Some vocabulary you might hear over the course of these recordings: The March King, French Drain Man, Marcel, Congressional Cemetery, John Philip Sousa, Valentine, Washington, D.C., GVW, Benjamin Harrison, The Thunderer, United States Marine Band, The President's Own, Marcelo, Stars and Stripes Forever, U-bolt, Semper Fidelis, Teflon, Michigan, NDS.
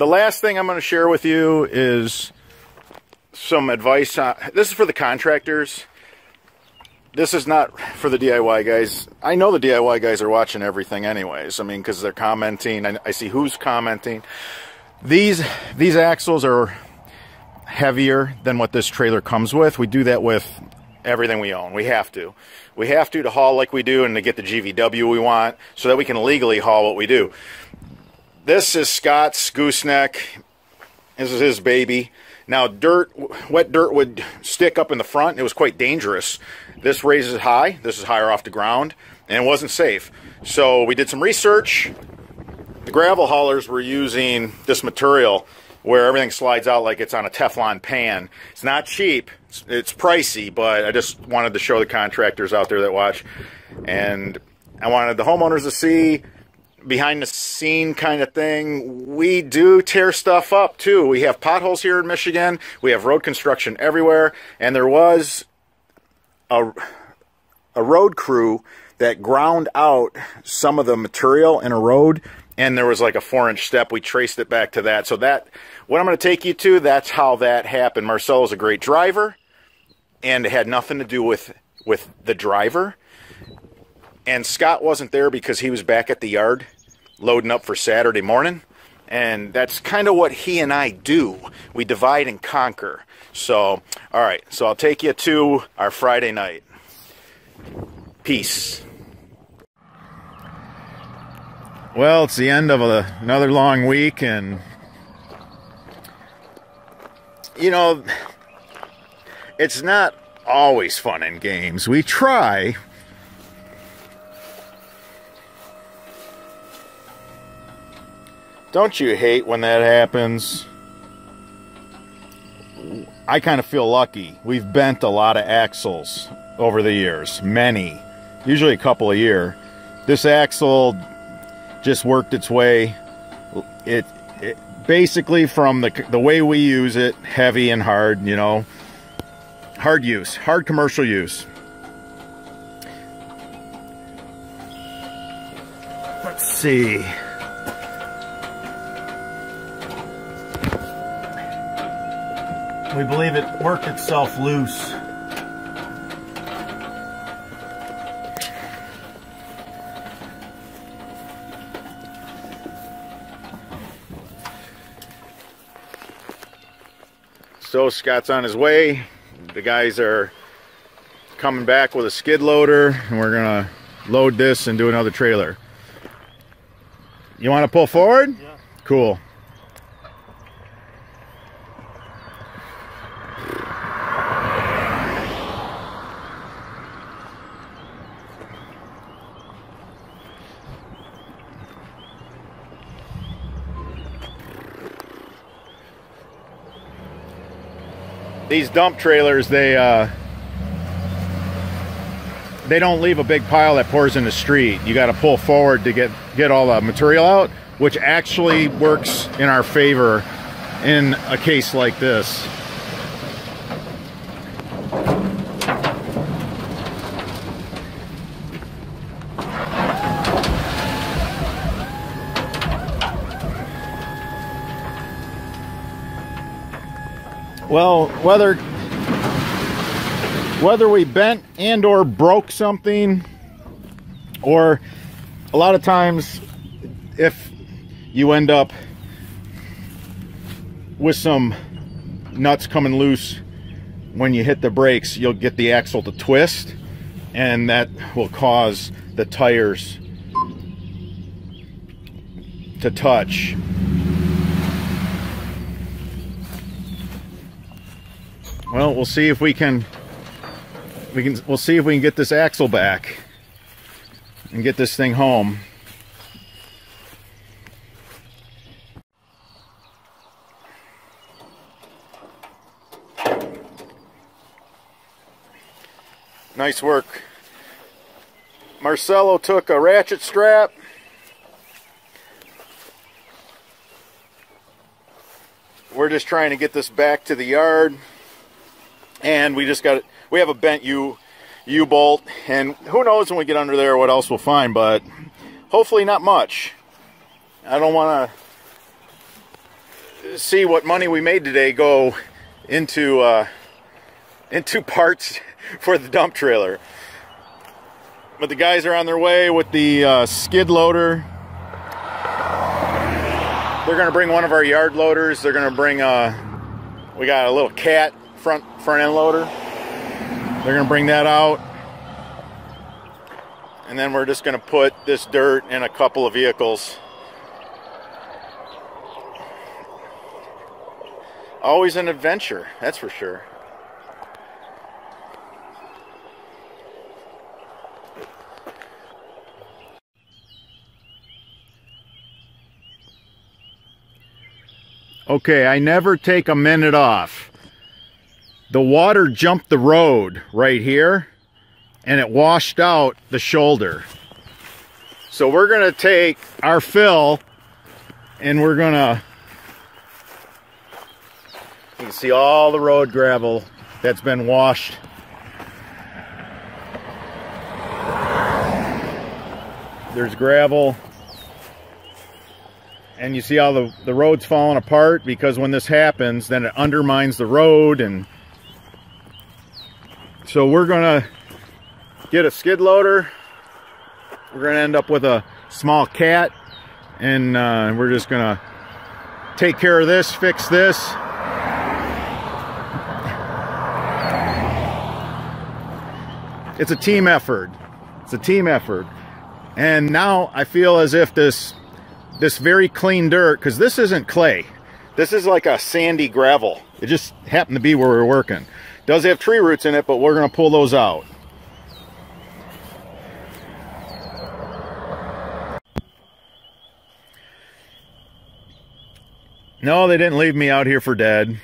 The last thing I'm going to share with you is some advice on, this is for the contractors. This is not for the DIY guys. I know the DIY guys are watching everything anyways. I mean, because they're commenting, and I see who's commenting. These axles are heavier than what this trailer comes with. We do that with everything we own. We have to. We have to haul like we do and to get the GVW we want so that we can legally haul what we do. This is Scott's gooseneck. This is his baby. Now, wet dirt would stick up in the front. It was quite dangerous. This raises it high. This is higher off the ground, and it wasn't safe. So we did some research. The gravel haulers were using this material where everything slides out like it's on a Teflon pan. It's not cheap. It's pricey, but I just wanted to show the contractors out there that watch. And I wanted the homeowners to see behind the scene kind of thing. We do tear stuff up too. We have potholes here in Michigan. We have road construction everywhere. And there was a road crew that ground out some of the material in a road, and there was like a 4-inch step. We traced it back to that. So that, what I'm going to take you to, that's how that happened. Marcel is a great driver, and it had nothing to do with the driver. And Scott wasn't there because he was back at the yard loading up for Saturday morning. And that's kind of what he and I do. We divide and conquer. So, all right. So I'll take you to our Friday night. Peace. Well, it's the end of another long week. And, you know, it's not always fun and games. We try. Don't you hate when that happens? I kind of feel lucky. We've bent a lot of axles over the years, many, usually a couple a year. This axle just worked its way. It basically, from the way we use it, heavy and hard, you know, hard use, hard commercial use. Let's see. We believe it worked itself loose. So Scott's on his way. The guys are coming back with a skid loader, and we're gonna load this and do another trailer. You wanna pull forward? Yeah. Cool. These dump trailers, they don't leave a big pile that pours in the street. You got to pull forward to get all the material out, which actually works in our favor in a case like this. Well, whether we bent and or broke something, or a lot of times if you end up with some nuts coming loose when you hit the brakes, you'll get the axle to twist, and that will cause the tires to touch. Well, we'll see if we'll see if we can get this axle back and get this thing home. Nice work. Marcelo took a ratchet strap. We're just trying to get this back to the yard. And we just got, we have a bent U-bolt, and who knows when we get under there what else we'll find, but hopefully not much. I don't want to see what money we made today go into parts for the dump trailer. But the guys are on their way with the skid loader. They're gonna bring one of our yard loaders. They're gonna bring we got a little Cat front end loader. They're gonna bring that out. And then we're just gonna put this dirt in a couple of vehicles. Always an adventure, that's for sure. Okay, I never take a minute off. The water jumped the road right here, and it washed out the shoulder. So we're gonna take our fill, and we're gonna, you can see all the road gravel that's been washed. There's gravel. And you see how the road's falling apart, because when this happens, then it undermines the road. And so we're gonna get a skid loader. We're gonna end up with a small Cat, and we're just gonna take care of this, fix this. It's a team effort. It's a team effort. And now I feel as if this very clean dirt, because this isn't clay. This is like a sandy gravel. It just happened to be where we were working. Does have tree roots in it, but we're gonna pull those out. No, they didn't leave me out here for dead.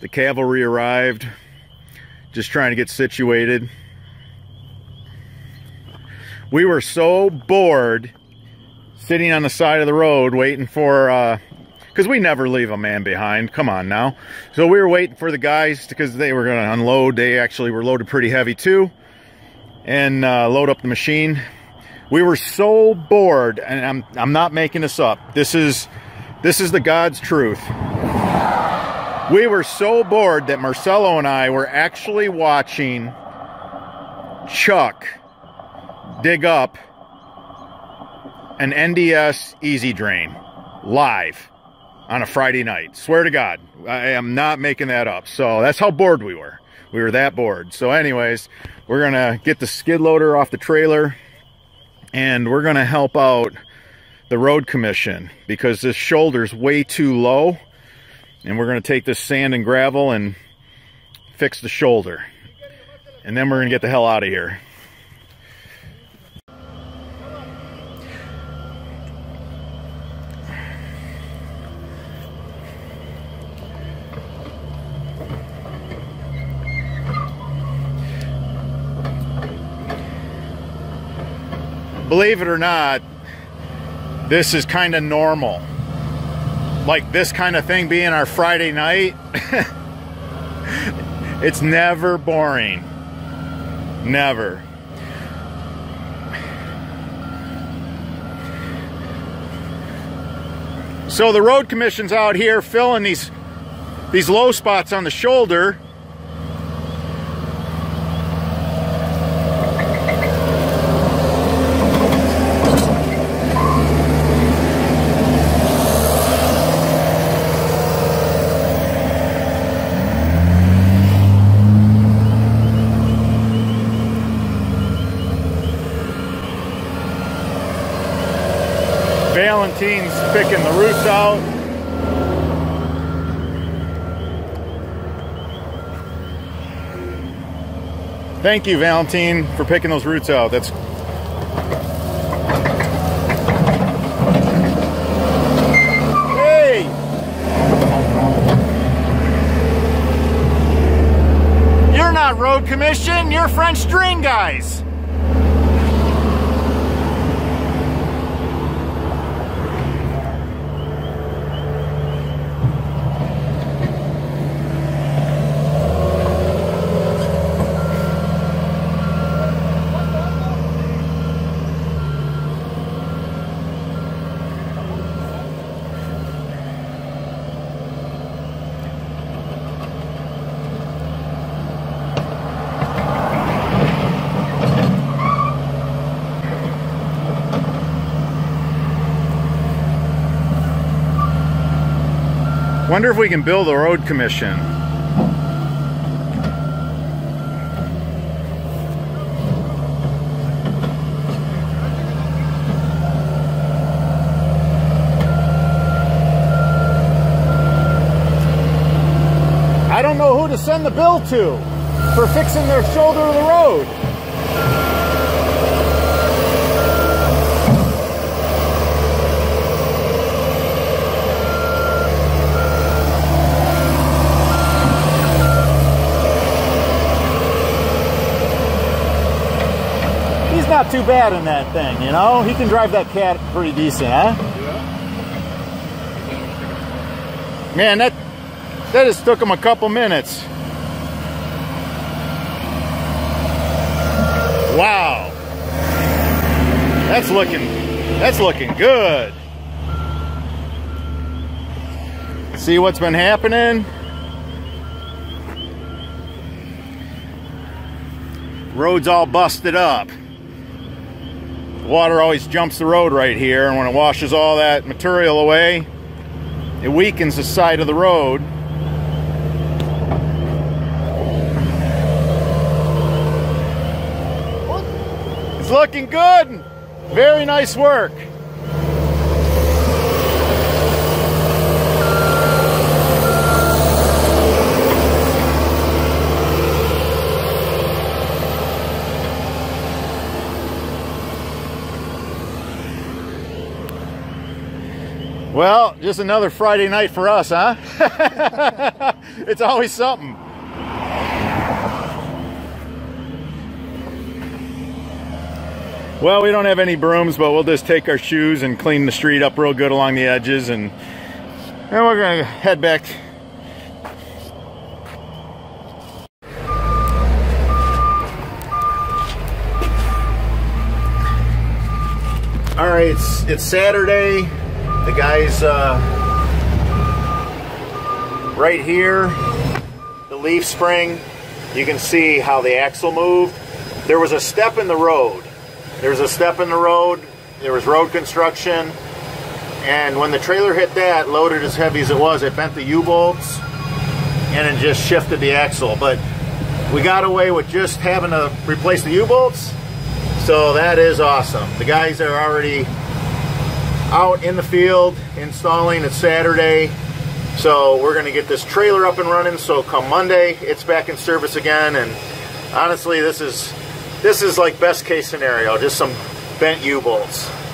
The cavalry arrived, just trying to get situated. We were so bored sitting on the side of the road waiting for, because we never leave a man behind, come on now. So we were waiting for the guys because they were gonna unload. They actually were loaded pretty heavy too, and load up the machine. We were so bored, and I'm not making this up. This is the God's truth. We were so bored that Marcelo and I were actually watching Chuck dig up an NDS easy drain live on a Friday night. Swear to God, I am not making that up. So that's how bored we were. We were that bored. So anyways, we're gonna get the skid loader off the trailer, and we're gonna help out the road commission because this shoulder's way too low, and we're gonna take this sand and gravel and fix the shoulder, and then we're gonna get the hell out of here. Believe it or not, this is kind of normal. Like this kind of thing being our Friday night, it's never boring. Never. So the road commission's out here filling these low spots on the shoulder. Valentine's picking the roots out. Thank you, Valentine, for picking those roots out. That's hey! You're not road commission, you're French drain guys. Wonder if we can bill the road commission. I don't know who to send the bill to for fixing their shoulder of the road. He's not too bad in that thing, you know? He can drive that cat pretty decent, huh? Yeah. Man, that just took him a couple minutes. Wow. That's looking good. See what's been happening? Road's all busted up. The water always jumps the road right here, and when it washes all that material away, it weakens the side of the road. It's looking good. Very nice work. Well, just another Friday night for us, huh? It's always something. Well, we don't have any brooms, but we'll just take our shoes and clean the street up real good along the edges, and we're gonna head back. All right, it's Saturday. The guy's right here, the leaf spring. You can see how the axle moved. There was a step in the road. There's a step in the road, there was road construction, and when the trailer hit that, loaded as heavy as it was, it bent the U-bolts and it just shifted the axle. But we got away with just having to replace the U-bolts, so that is awesome. The guys are already out in the field installing. It's Saturday, so we're going to get this trailer up and running, so come Monday, it's back in service again. And honestly, this is like best case scenario, just some bent U-bolts.